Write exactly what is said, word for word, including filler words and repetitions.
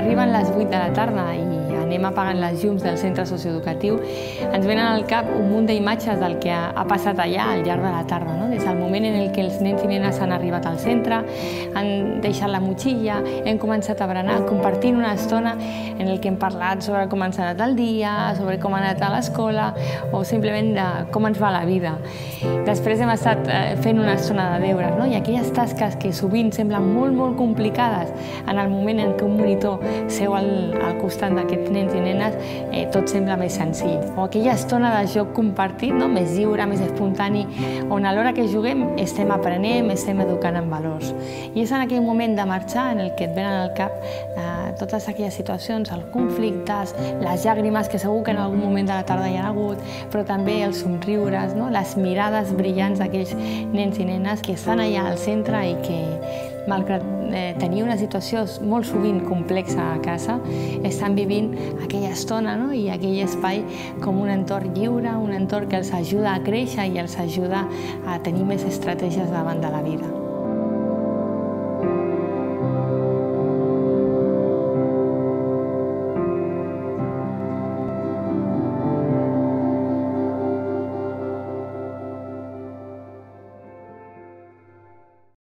arriben les vuit de la tarda i anem apagant les llums del centre socioeducatiu, ens venen al cap un munt d'imatges del que ha passat allà al llarg de la tarda, no? Des del moment en el que els nens i nenes han arribat al centre, han deixat la motxilla, hem començat a berenar, compartint una estona en el que hem parlat sobre com ha anat el dia, sobre com ha anat a l'escola o simplement de com ens va la vida. Després hem estat fent una estona de deures, no? I aquelles tasques que sovint semblen molt, molt complicades en el moment en què un monitor seu al, al costat d'aquests nens i nenes, eh, tot sembla més senzill. O aquella estona de joc compartit, no? Més lliure, més espontani, on a l'hora que juguem estem aprenent, estem educant en valors. I és en aquell moment de marxar en el que et venen al cap eh, totes aquelles situacions, els conflictes, les llàgrimes que segur que en algun moment de la tarda hi ha hagut, però també els somriures, no? Les mirades brillants d'aquells nens i nenes que estan allà al centre i que, malgrat eh, tenir una situació molt sovint complexa a casa, estan vivint aquella estona, no? I aquell espai com un entorn lliure, un entorn que els ajuda a créixer i els ajuda a tenir més estratègies davant de la vida.